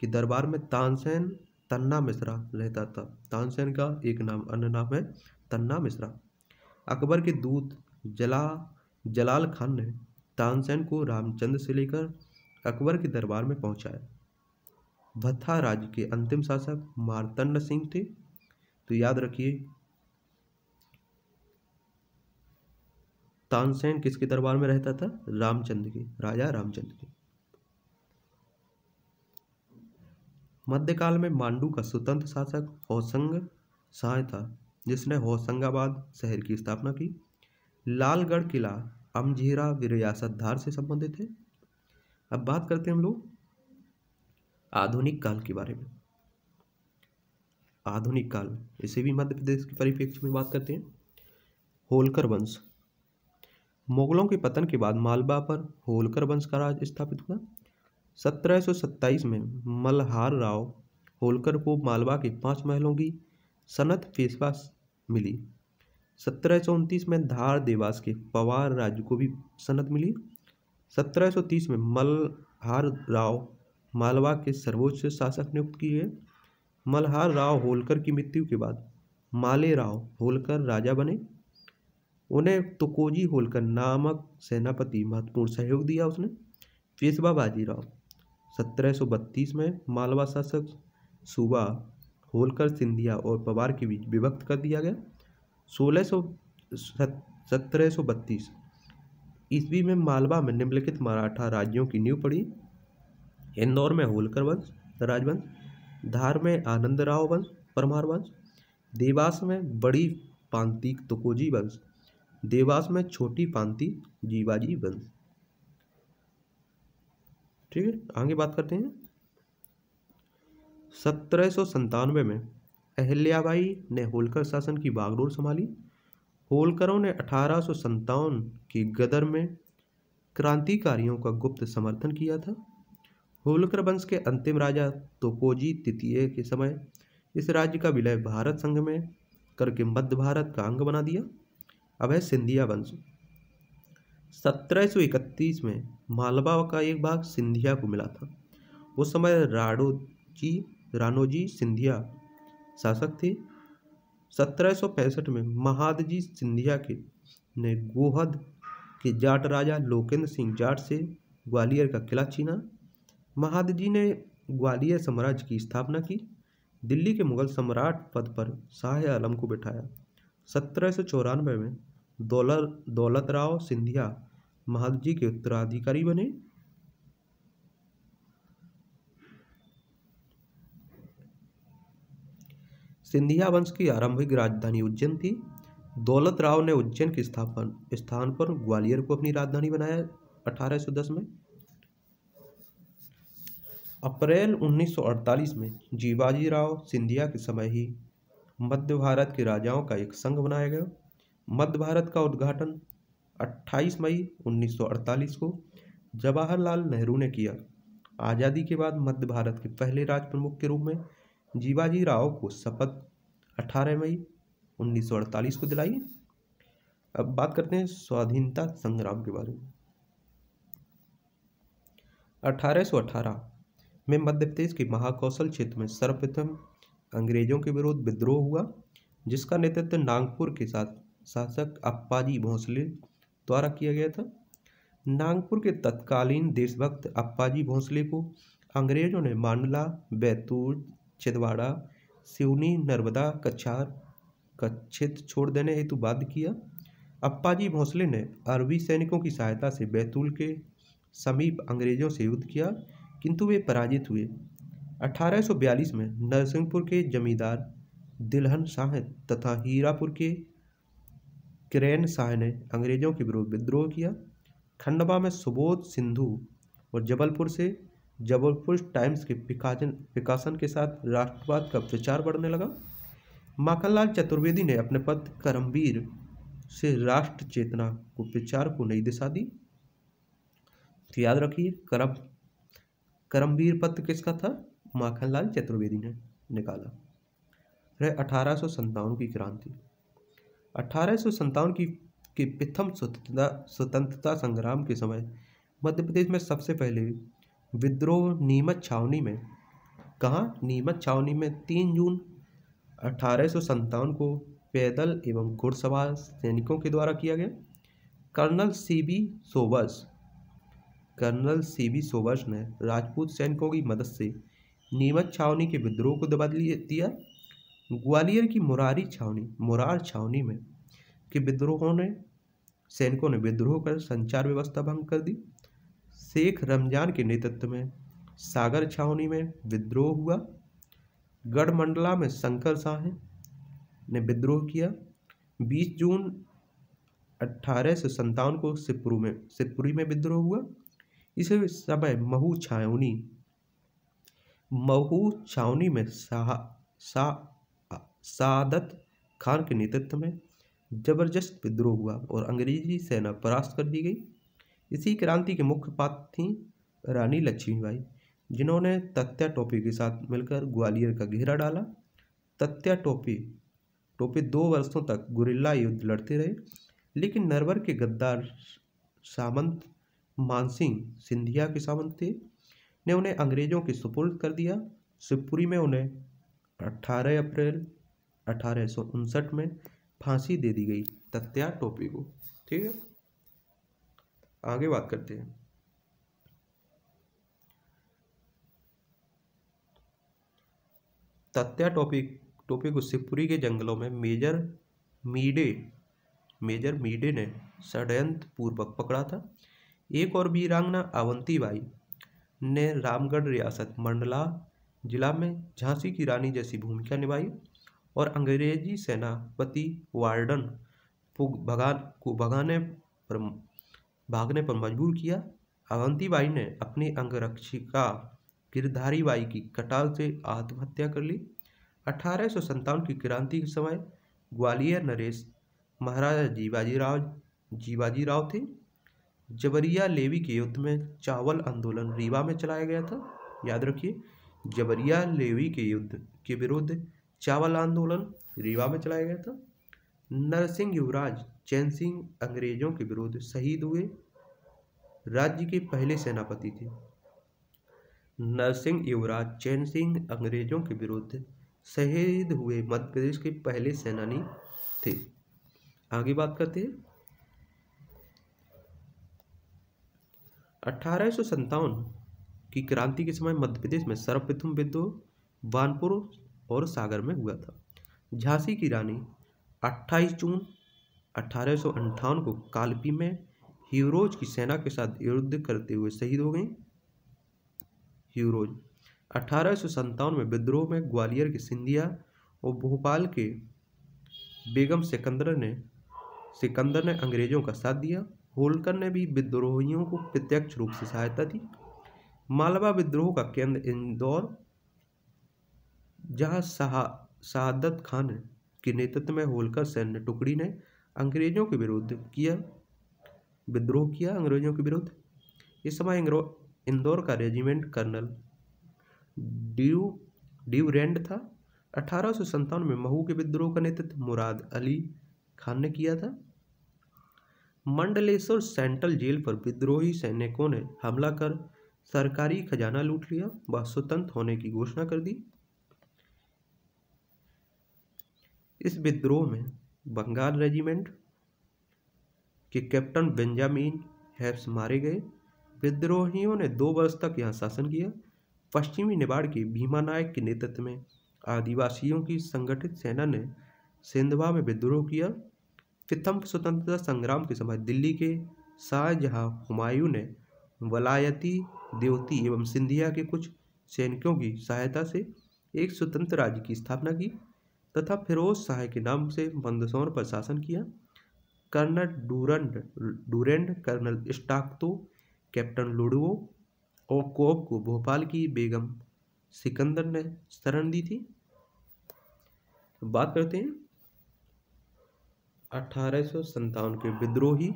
के दरबार में तानसेन तन्ना मिश्रा रहता था। तानसेन का एक नाम अन्य नाम है तन्ना मिश्रा। अकबर के दूत जलाल खान ने तानसेन को रामचंद्र से लेकर अकबर के दरबार में पहुंचाया। भत्था राज्य के अंतिम शासक मार्तंड सिंह थे, तो याद रखिए तानसेन किसके दरबार में रहता था, राजा रामचंद्र के। मध्यकाल में मांडू का स्वतंत्र शासक होशंग शाह था, जिसने होशंगाबाद शहर की स्थापना की। लालगढ़ किला अमझेरा विरासत धार से संबंधित है। अब बात करते हैं हम लोग आधुनिक काल के बारे में। आधुनिक काल, इसे भी मध्य प्रदेश के परिप्रेक्ष्य में बात करते हैं। होलकर वंश, मुगलों के पतन के बाद मालवा पर होलकर वंश का राज स्थापित हुआ। 1727 में मल्हार राव होलकर को मालवा के 5 महलों की सनत पेशवा मिली। 1729 में धार देवास के पवार राज्य को भी सनत मिली। 1730 में मल्हार राव मालवा के सर्वोच्च शासक नियुक्त किए। मल्हार राव होलकर की मृत्यु के बाद माले राव होलकर राजा बने। उन्हें तुकोजी होलकर नामक सेनापति महत्वपूर्ण सहयोग दिया उसने। पेशवा बाजीराव, 1732 में मालवा शासक सूबा होलकर सिंधिया और पवार के बीच विभक्त कर दिया गया। 1732 ईस्वी में मालवा में निम्नलिखित मराठा राज्यों की नींव पड़ी। इंदौर में होलकर वंश राजवंश, धार में आनंदराव वंश परमार वंश, देवास में बड़ी पांति तुकोजी वंश, देवास में छोटी पांति जीवाजी वंश। ठीक है, आगे बात करते हैं। 1797 में अहिल्याबाई ने होलकर शासन की बागडोर संभाली। होलकरों ने 1857 के गदर में क्रांतिकारियों का गुप्त समर्थन किया था। होलकर वंश के अंतिम राजा तुकोजी तृतीय के समय इस राज्य का विलय भारत संघ में करके मध्य भारत का अंग बना दिया। अब है सिंधिया वंश। 1731 में मालवा का एक भाग सिंधिया को मिला था। उस समय रानोजी सिंधिया शासक थे। 1765 में महादजी सिंधिया ने गोहद के जाट राजा लोकेंद्र सिंह जाट से ग्वालियर का किला छीना। महादजी ने ग्वालियर साम्राज्य की स्थापना की। दिल्ली के मुगल सम्राट पद पर शाह आलम को बिठाया। 1794 में दौलतराव सिंधिया महादजी के उत्तराधिकारी बने। सिंधिया वंश की आरंभिक राजधानी उज्जैन थी। दौलतराव ने उज्जैन के स्थान पर ग्वालियर को अपनी राजधानी बनाया 1810 में। अप्रैल 1948 में जीवाजीराव सिंधिया के समय ही मध्य भारत के राजाओं का एक संघ बनाया गया। मध्य भारत का उद्घाटन 28 मई 1948 को जवाहरलाल नेहरू ने किया। आज़ादी के बाद मध्य भारत के पहले राज प्रमुख के रूप में जीवाजी राव को शपथ 18 मई 1948 को दिलाई। अब बात करते हैं स्वाधीनता संग्राम के बारे में। 1818 में मध्य प्रदेश के महाकौशल क्षेत्र में सर्वप्रथम अंग्रेजों के विरुद्ध विद्रोह हुआ, जिसका नेतृत्व नागपुर के शासक अप्पाजी भोंसले द्वारा किया गया था। नागपुर के तत्कालीन देशभक्त अप्पाजी भोंसले को अंग्रेजों ने मांडला, बैतूल, छिंदवाड़ा, सिवनी, नर्मदा, कछार का क्षेत्र छोड़ देने हेतु बाध्य किया। अप्पाजी भोंसले ने अरबी सैनिकों की सहायता से बैतूल के समीप अंग्रेजों से युद्ध किया, किंतु वे पराजित हुए। 1842 में नरसिंहपुर के जमींदार दिलहन शाह तथा हीरापुर के किरेन शाह ने अंग्रेजों के विरुद्ध विद्रोह किया। खंडवा में सुबोध सिंधु और जबलपुर से जबलपुर टाइम्स के प्रकाशन के साथ राष्ट्रवाद का प्रचार बढ़ने लगा। माखनलाल चतुर्वेदी ने अपने पद करमवीर से राष्ट्र चेतना को प्रचार को नई दिशा दी। तो याद रखिए, करमवीर पद किसका था? माखनलाल चतुर्वेदी ने निकाला। फिर 1857 की क्रांति। 1857 के प्रथम स्वतंत्रता संग्राम के समय मध्य प्रदेश में सबसे पहले विद्रोह नीमच छावनी में, कहाँ? नीमच छावनी में 3 जून 1857 को पैदल एवं घुड़सवार सैनिकों के द्वारा किया गया। कर्नल सीबी सोवर्स ने राजपूत सैनिकों की मदद से नीमच छावनी के विद्रोह को दबा दिया। ग्वालियर की मुरार छावनी में के विद्रोहों ने सैनिकों ने विद्रोह कर संचार व्यवस्था भंग कर दी। शेख रमजान के नेतृत्व में सागर छावनी में विद्रोह हुआ। गढ़मंडला में शंकर शाह ने विद्रोह किया। 20 जून 1857 को शिवपुरी में विद्रोह हुआ। इस समय महू छावनी में शाह सादत खान के नेतृत्व में जबरदस्त विद्रोह हुआ और अंग्रेजी सेना परास्त कर दी गई। इसी क्रांति के मुख्य पात्र थीं रानी लक्ष्मीबाई, जिन्होंने तत्या टोपे के साथ मिलकर ग्वालियर का घेरा डाला। तत्या टोपे 2 वर्षों तक गुरिल्ला युद्ध लड़ते रहे, लेकिन नरवर के गद्दार सामंत मानसिंह सिंधिया के सामंत थे ने उन्हें अंग्रेजों के सुपुर्द कर दिया। शिवपुरी में उन्हें 18 अप्रैल 1859 में फांसी दे दी गई, तत्या टोपे को। ठीक है, आगे बात करते हैं। तत्या टोपे को शिवपुरी के जंगलों में मेजर मीडे ने षड्यंत्र पूर्वक पकड़ा था। एक और वीरांगना अवंतीबाई ने रामगढ़ रियासत मंडला जिला में झांसी की रानी जैसी भूमिका निभाई और अंग्रेजी सेनापति वार्डन को भागने पर मजबूर किया। अवंतीबाई ने अपनी अंगरक्षिका गिरधारीबाई की कटाल से आत्महत्या कर ली। 1857 की क्रांति के समय ग्वालियर नरेश महाराजा जीवाजीराव थे। जबरिया लेवी के युद्ध में चावल आंदोलन रीवा में चलाया गया था। याद रखिए, जबरिया लेवी के युद्ध के विरुद्ध चावल आंदोलन रीवा में चलाया गया था। नरसिंह युवराज चैन सिंह अंग्रेजों के विरुद्ध शहीद हुए, राज्य के पहले सेनापति थे। नरसिंह युवराज चैन सिंह अंग्रेजों के विरुद्ध शहीद हुए मध्य प्रदेश के पहले सेनानी थे। आगे बात करते हैं। 1857 की क्रांति के समय मध्य प्रदेश में सर्वप्रथम विद्रोह वानपुर और सागर में हुआ था। झांसी की रानी 28 जून 1858 को कालपी में हीरोज की सेना के साथ युद्ध करते हुए शहीद हो गई। हीरोज 1857 में विद्रोह में ग्वालियर के सिंधिया और भोपाल के बेगम सिकंदर ने अंग्रेजों का साथ दिया। होलकर ने भी विद्रोहियों को प्रत्यक्ष रूप से सहायता दी। मालवा विद्रोह का केंद्र इंदौर, जहां शहादत खान के नेतृत्व में होलकर सैन्य टुकड़ी ने अंग्रेजों के विरुद्ध विद्रोह किया। अंग्रेजों के विरुद्ध इस समय इंदौर का रेजिमेंट कर्नल ड्यूरेंड था। 1857 में महू के विद्रोह का नेतृत्व मुराद अली खान ने किया था। मंडलेश्वर सेंट्रल जेल पर विद्रोही सैनिकों ने हमला कर सरकारी खजाना लूट लिया। वह स्वतंत्र होने की घोषणा कर दी। इस विद्रोह में बंगाल रेजिमेंट के कैप्टन बेंजामिन हैप्स मारे गए। विद्रोहियों ने 2 वर्ष तक यहाँ शासन किया। पश्चिमी निबाड़ के भीमा नायक के नेतृत्व में आदिवासियों की संगठित सेना ने सेंधवा में विद्रोह किया। प्रथम स्वतंत्रता संग्राम के समय दिल्ली के शाहजहां हुमायूं ने वलायती देवती एवं सिंधिया के कुछ सैनिकों की सहायता से एक स्वतंत्र राज्य की स्थापना की तथा फिरोज शाह के नाम से मंदसौर पर शासन किया। कर्नल ड्यूरेंड, कर्नल स्टाक्तो, कैप्टन लुडवो और कोप को भोपाल की बेगम सिकंदर ने शरण दी थी। बात करते हैं 1857 के विद्रोही।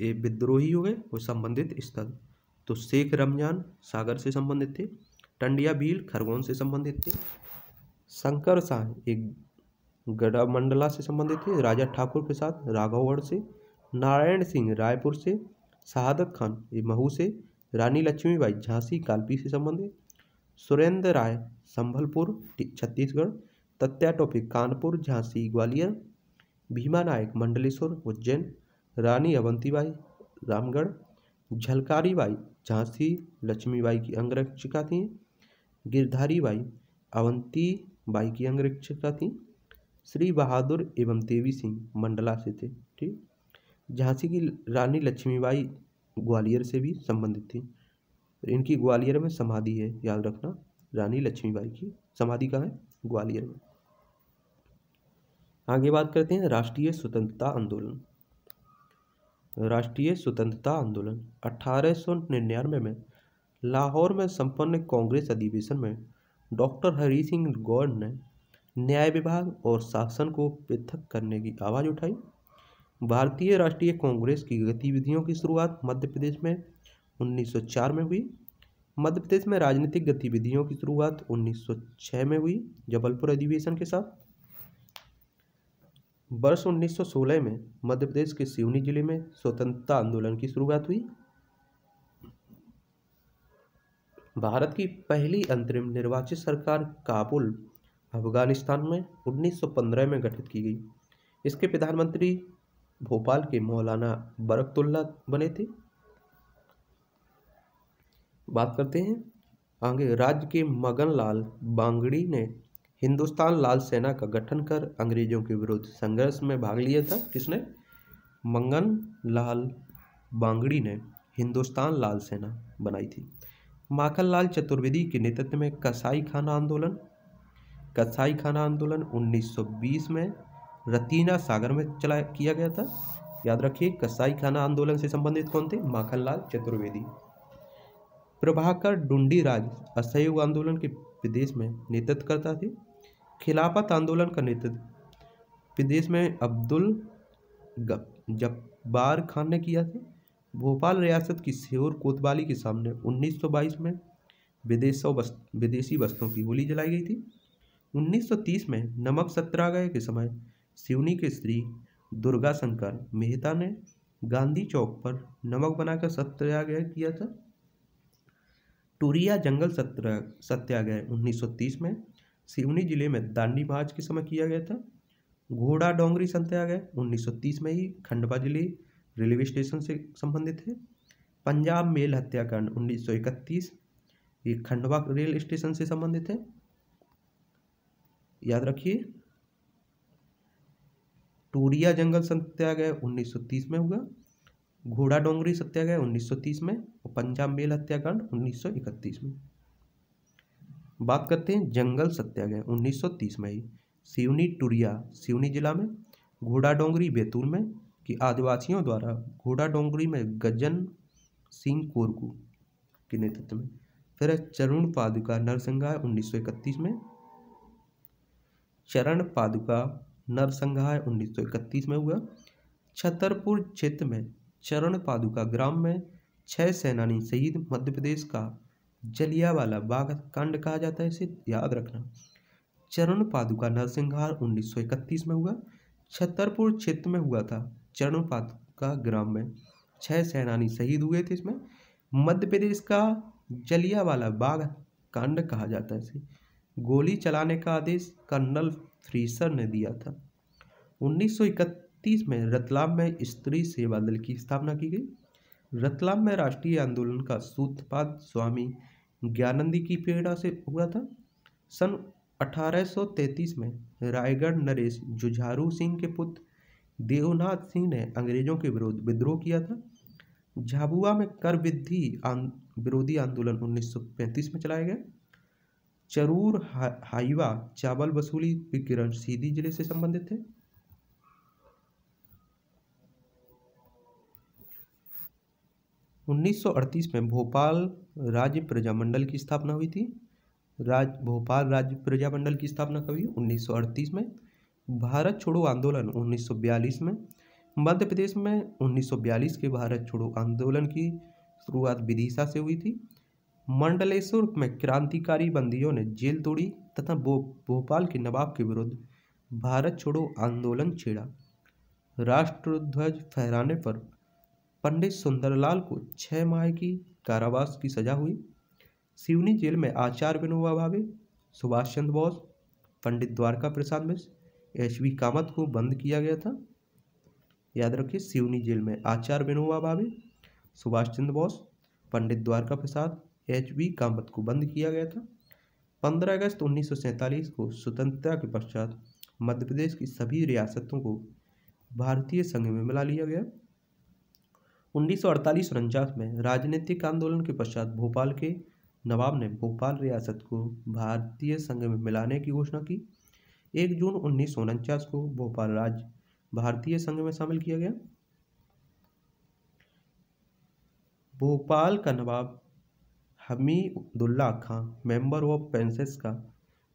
ये विद्रोही हो गए और संबंधित स्थल तो शेख रमजान सागर से संबंधित थे, टंडिया भील खरगोन से संबंधित थे, शंकर शाह एक गढ़ा मंडला से संबंधित थे, राजा ठाकुर के साथ राघवगढ़ से, नारायण सिंह रायपुर से, शहादत खान ये महू से, रानी लक्ष्मीबाई झांसी कालपी से संबंधित, सुरेंद्र राय संभलपुर छत्तीसगढ़, तत्या टोपे कानपुर झांसी ग्वालियर, भीमा नायक मंडलेश्वर उज्जैन, रानी अवंतीबाई रामगढ़, झलकारीबाई झांसी लक्ष्मीबाई की अंगरक्षिका थीं, गिरधारीबाई अवंतीबाई की अंगरक्षिका थीं, श्री बहादुर एवं देवी सिंह मंडला से थे। ठीक, झांसी की रानी लक्ष्मीबाई ग्वालियर से भी संबंधित थी। इनकी ग्वालियर में समाधि है, याद रखना। रानी लक्ष्मीबाई की समाधि कहाँ है? ग्वालियर में। आगे बात करते हैं राष्ट्रीय स्वतंत्रता आंदोलन। राष्ट्रीय स्वतंत्रता आंदोलन 1899 में लाहौर में संपन्न कांग्रेस अधिवेशन में डॉक्टर हरी सिंह गौर ने न्याय विभाग और शासन को पृथक करने की आवाज़ उठाई। भारतीय राष्ट्रीय कांग्रेस की गतिविधियों की शुरुआत मध्य प्रदेश में 1904 में हुई। मध्य प्रदेश में राजनीतिक गतिविधियों की शुरुआत 1906 में हुई जबलपुर अधिवेशन के साथ। वर्ष 1916 में मध्य प्रदेश के सिवनी जिले में स्वतंत्रता आंदोलन की शुरुआत हुई। भारत की पहली अंतरिम निर्वाचित सरकार काबुल अफगानिस्तान में 1915 में गठित की गई। इसके प्रधानमंत्री भोपाल के मौलाना बरकतुल्ला बने थे। बात करते हैं आगे। राज्य के मगन लाल बांगड़ी ने हिंदुस्तान लाल सेना का गठन कर अंग्रेजों के विरुद्ध संघर्ष में भाग लिया था। किसने? मगन लाल बांगड़ी ने हिंदुस्तान लाल सेना बनाई थी। माखन लाल चतुर्वेदी के नेतृत्व में कसाईखाना आंदोलन 1920 में रतीना सागर में किया गया था। याद रखिए कसाईखाना आंदोलन से संबंधित कौन थे? माखन लाल चतुर्वेदी। प्रभाकर डुंडी राज असहयोग आंदोलन के प्रदेश में नेतृत्व करता थे। खिलाफत आंदोलन का नेतृत्व प्रदेश में अब्दुल जब्बार खान ने किया था। भोपाल रियासत की सेवर कोतवाली के सामने 1922 में विदेशी वस्तुओं की होली जलाई गई थी। 1930 में नमक सत्याग्रह के समय सिवनी के श्री दुर्गा शंकर मेहता ने गांधी चौक पर नमक बनाकर सत्याग्रह किया था। टूरिया जंगल सत्याग्रह 1930 में सिवनी जिले में दांडी मार्च के समय किया गया था। घोड़ा डोंगरी सत्याग्रह 1930 में ही खंडवा जिले रेलवे स्टेशन से संबंधित है। पंजाब मेल हत्याकांड 1931 ये खंडवा रेल स्टेशन से संबंधित है। याद रखिए टूरिया जंगल सत्याग्रह 1930 में हुआ, घोड़ा डोंगरी सत्याग्रह 1930 में और पंजाब मेल हत्याकांड 1931 में। बात करते हैं जंगल सत्याग्रह 1930 में ही सिवनी टुरिया सिवनी जिला में, घोड़ा डोंगरी बैतूल में कि आदिवासियों द्वारा घोड़ा डोंगरी में गजन सिंह कोरगू के नेतृत्व में। फिर चरण पादुका नरसंहार 1931 में, हुआ। छतरपुर क्षेत्र में चरण पादुका ग्राम में 6 सेनानी शहीद। मध्य प्रदेश का जलियावाला बाग कांड कहा जाता है इसे, याद रखना। चरण पादुका नरसंहार 1931 में हुआ। छतरपुर क्षेत्र में हुआ था। चरण पादुका ग्राम में 6 सेनानी शहीद हुए थे। इसमें मध्य प्रदेश का जलियावाला बाग कांड कहा जाता है इसे। गोली चलाने का आदेश कर्नल फ्रीसर ने दिया था। 1931 में रतलाम में स्त्री सेवा दल की स्थापना की गई। रतलाम में राष्ट्रीय आंदोलन का सूत्रपात स्वामी ज्ञानंदी की प्रेरणा से हुआ था। सन 1833 में रायगढ़ नरेश जुझारू सिंह के पुत्र देवनाथ सिंह ने अंग्रेजों के विरुद्ध विद्रोह किया था। झाबुआ में कर वृद्धि विरोधी आंदोलन 1935 में चलाया गया। चरूर हाइवा चावल वसूली प्रकरण सीधी जिले से संबंधित है। में भोपाल राज्य प्रजामंडल की स्थापना हुई थी। भोपाल राज्य प्रजामंडल की स्थापना कब हुई? 1938 में। भारत छोड़ो आंदोलन 1942 में। मध्य प्रदेश में 1942 के भारत छोड़ो आंदोलन की शुरुआत विदिशा से हुई थी। मंडलेश्वर में क्रांतिकारी बंदियों ने जेल तोड़ी तथा भोपाल के नवाब के विरुद्ध भारत छोड़ो आंदोलन छेड़ा। राष्ट्रध्वज फहराने पर पंडित सुंदरलाल को 6 माह की कारावास की सजा हुई। सिवनी जेल में आचार्य विनोबा भावे, सुभाष चंद्र बोस, पंडित द्वारका प्रसाद मिश्र, एचवी कामत को बंद किया गया था। याद रखिए सिवनी जेल में आचार्य विनोबा भावे, सुभाष चंद्र बोस, पंडित द्वारका प्रसाद, एचवी कामत को बंद किया गया था। 15 अगस्त 1947 को स्वतंत्रता के पश्चात मध्य प्रदेश की सभी रियासतों को भारतीय संघ में मिला लिया गया। 1948-49 में राजनीतिक आंदोलन के पश्चात भोपाल के नवाब ने भोपाल रियासत को भारतीय संघ में मिलाने की घोषणा की। 1 जून 1949 को भोपाल राज्य भारतीय संघ में शामिल किया गया। भोपाल का नवाब हमीदुल्ला खां मेंबर ऑफ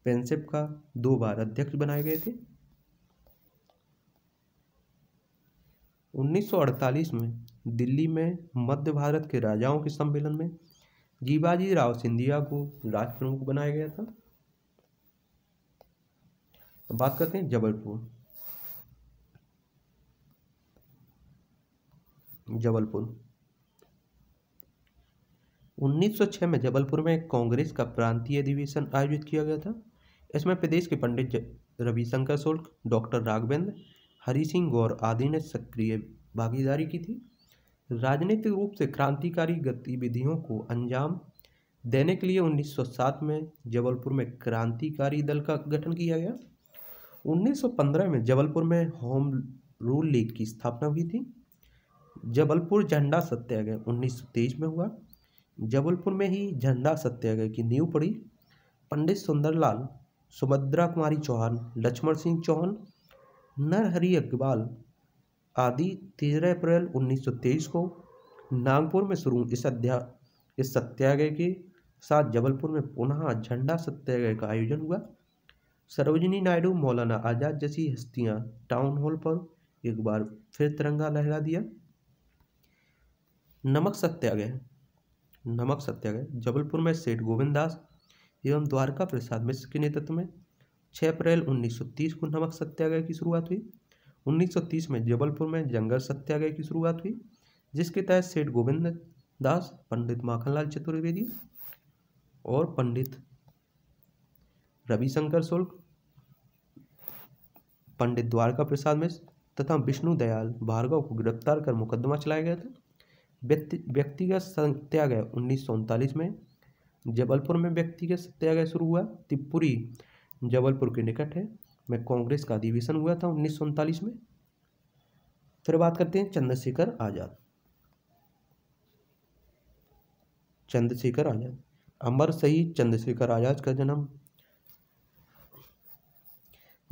पेंसेप का 2 बार अध्यक्ष बनाए गए थे। 1948 में दिल्ली में मध्य भारत के राजाओं के सम्मेलन में जीवाजी राव सिंधिया को राष्ट्र प्रमुख बनाया गया था। बात करते हैं जबलपुर। 1906 में जबलपुर में कांग्रेस का प्रांतीय अधिवेशन आयोजित किया गया था। इसमें प्रदेश के पंडित रविशंकर शुक्ल, डॉक्टर राघवेंद्र, हरि सिंह गौर आदि ने सक्रिय भागीदारी की थी। राजनीतिक रूप से क्रांतिकारी गतिविधियों को अंजाम देने के लिए 1907 में जबलपुर में क्रांतिकारी दल का गठन किया गया। 1915 में जबलपुर में होम रूल लीग की स्थापना हुई थी। जबलपुर झंडा सत्याग्रह 1923 में हुआ। जबलपुर में ही झंडा सत्याग्रह की नींव पड़ी। पंडित सुंदरलाल, सुभद्रा कुमारी चौहान, लक्ष्मण सिंह चौहान, नरहरि अग्रवाल आदि 13 अप्रैल 1923 को नागपुर में शुरू इस सत्याग्रह के साथ जबलपुर में पुनः झंडा सत्याग्रह का आयोजन हुआ। सरोजिनी नायडू, मौलाना आजाद जैसी हस्तियां टाउन हॉल पर एक बार फिर तिरंगा लहरा दिया। नमक सत्याग्रह जबलपुर में सेठ गोविंद दास एवं द्वारका प्रसाद मिश्र के नेतृत्व में 6 अप्रैल 1930 को नमक सत्याग्रह की शुरुआत हुई। 1930 में जबलपुर में जंगल सत्याग्रह की शुरुआत हुई, जिसके तहत सेठ गोविंद दास, पंडित माखनलाल चतुर्वेदी और पंडित रविशंकर शुक्ल, पंडित द्वारका प्रसाद मिश्र तथा विष्णु दयाल भार्गव को गिरफ्तार कर मुकदमा चलाया गया था। व्यक्तिगत सत्याग्रह 1939 में जबलपुर में व्यक्तिगत सत्याग्रह शुरू हुआ। तिपुरी जबलपुर के निकट है में कांग्रेस का अधिवेशन हुआ था 1939 में। फिर बात करते हैं चंद्रशेखर आजाद। अमर शहीद चंद्रशेखर आजाद का जन्म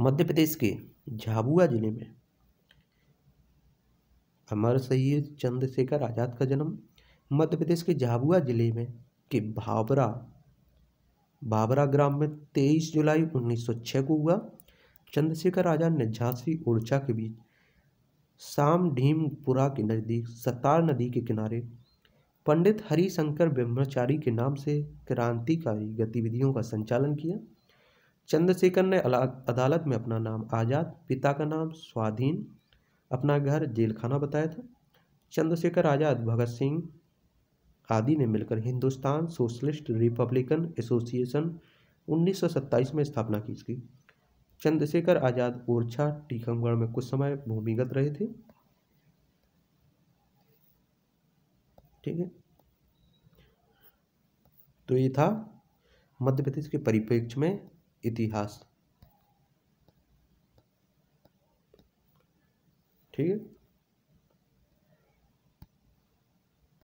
मध्य प्रदेश के झाबुआ जिले में के भाबरा ग्राम में 23 जुलाई 1906 को हुआ। चंद्रशेखर आजाद ने झांसी ओरछा के बीच शाम ढीमपुरा के नज़दीक सतार नदी के किनारे पंडित हरिशंकर ब्रह्मचारी के नाम से क्रांतिकारी गतिविधियों का संचालन किया। चंद्रशेखर ने अदालत में अपना नाम आज़ाद, पिता का नाम स्वाधीन, अपना घर जेलखाना बताया था। चंद्रशेखर आज़ाद, भगत सिंह आदि ने मिलकर हिंदुस्तान सोशलिस्ट रिपब्लिकन एसोसिएशन 1927 में स्थापना की इसकी। चंद्रशेखर आज़ाद ओरछा, टीकमगढ़ में कुछ समय भूमिगत रहे थे। ठीक है, तो ये था मध्य प्रदेश के परिप्रेक्ष्य में इतिहास। ठीक है।